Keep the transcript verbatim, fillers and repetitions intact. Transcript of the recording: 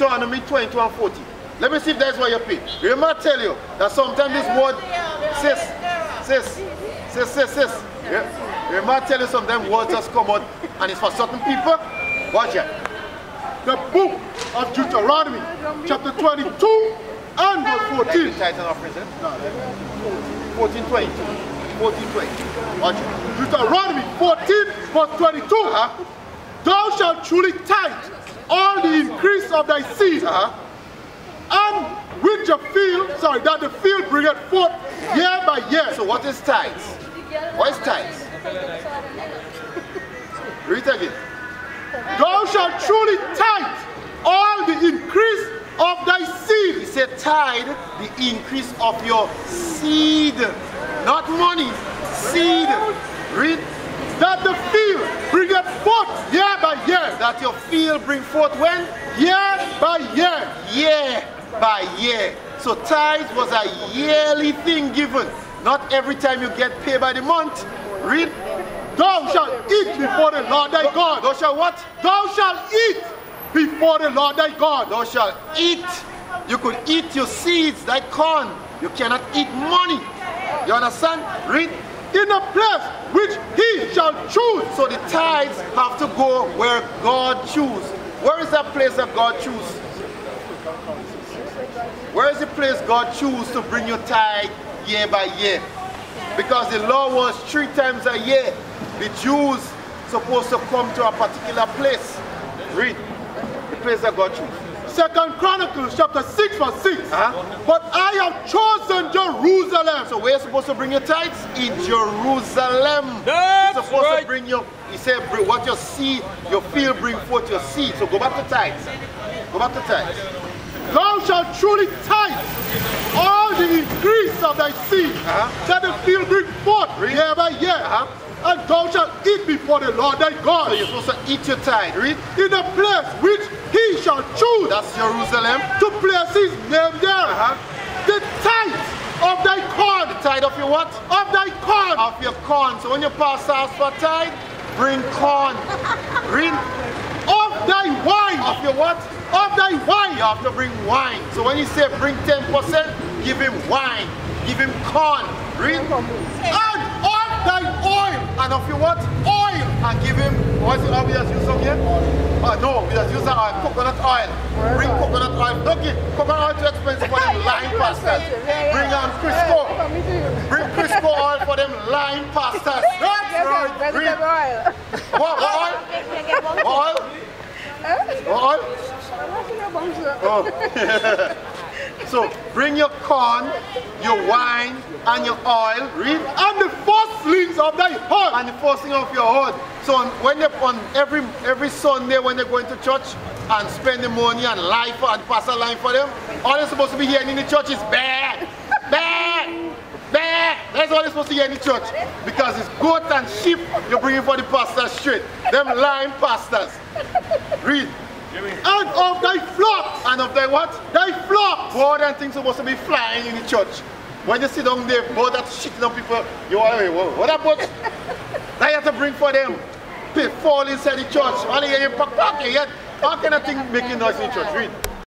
Deuteronomy twenty-one forty. Let me see if that's what you pick. Remember I tell you that sometimes this word says, says, says, says, says. Yeah. Remember I tell you sometimes words just come out and it's for certain people. Watch it. The book of Deuteronomy, chapter twenty-two and verse fourteen. fourteen twenty-two. Watch it. Deuteronomy fourteen verse twenty-two. Huh? Thou shalt truly tithe all the increase of thy seed, uh, and with the field, sorry, that the field bringeth forth year by year. So what is tithe? What is tithe? Read again. Thou shalt truly tithe all the increase of thy seed. He said tithe, the increase of your seed, not money, seed. Read. That the field bringeth forth year by year. That your field bring forth when? Year by year. Year by year. So tithe was a yearly thing given. Not every time you get paid by the month. Read. Thou shalt eat before the Lord thy God. Thou shalt what? Thou shalt eat before the Lord thy God. Thou shalt eat. You could eat your seeds, thy corn. You cannot eat money. You understand? Read. In a place which he shall choose. So the tithes have to go where God chooses. Where is that place that God chooses? Where is the place God chooses to bring your tithe year by year? Because the law was three times a year. The Jews supposed to come to a particular place. Read. The place that God chooses. Second Chronicles chapter six verse six. Huh? But I have chosen Jerusalem. So where are you supposed to bring your tithes? In Jerusalem. That's You're supposed right. to bring your, he said, what you see, your field bring forth your seed. So go back to tithes. Go back to tithes. Thou shalt truly tithe all the increase of thy seed, uh-huh, that the field bring forth year by year. Uh-huh. And thou shalt eat before the Lord thy God. So you're supposed to eat your tithe, read. In a place which he shall choose, that's Jerusalem, to place his name there. Uh-huh. The tithe of thy corn. The tithe of your what? Of thy corn. Of your corn. So when you pass out for tithe, bring corn. Bring. Of thy wine. Of your what? Of thy wine. You have to bring wine. So when you say bring ten percent, give him wine. Give him corn. Bring. And of thy oil. And of your what? Oil. And give him, what's it now we just use some here? Uh, no, we just use uh, coconut oil. Bring coconut oil. Don't give coconut oil too expensive for them lime pastas. Bring on Crisco. Bring Crisco oil for them lime pastas. That's right. Bring oil. What oil? Oil? Oil? Oh. So bring your corn, your wine, and your oil, read, and the firstlings of thy herd, and the firstlings of your herd. So on, when they, on every every Sunday when they go into church and spend the money and life and pass a line for them, all they're supposed to be hearing in the church is bad, bad, bad. That's all they're supposed to hear in the church, because it's goat and sheep you're bringing for the pastor straight. Them lying pastors, read. And of thy flock. And of thy what? Thy flock. Bird and things supposed to be flying in the church. When you sit down there, bird that's shitting on people, you are, hey, what about? They have to bring for them. They fall inside the church. How can I think making noise in the church? Read.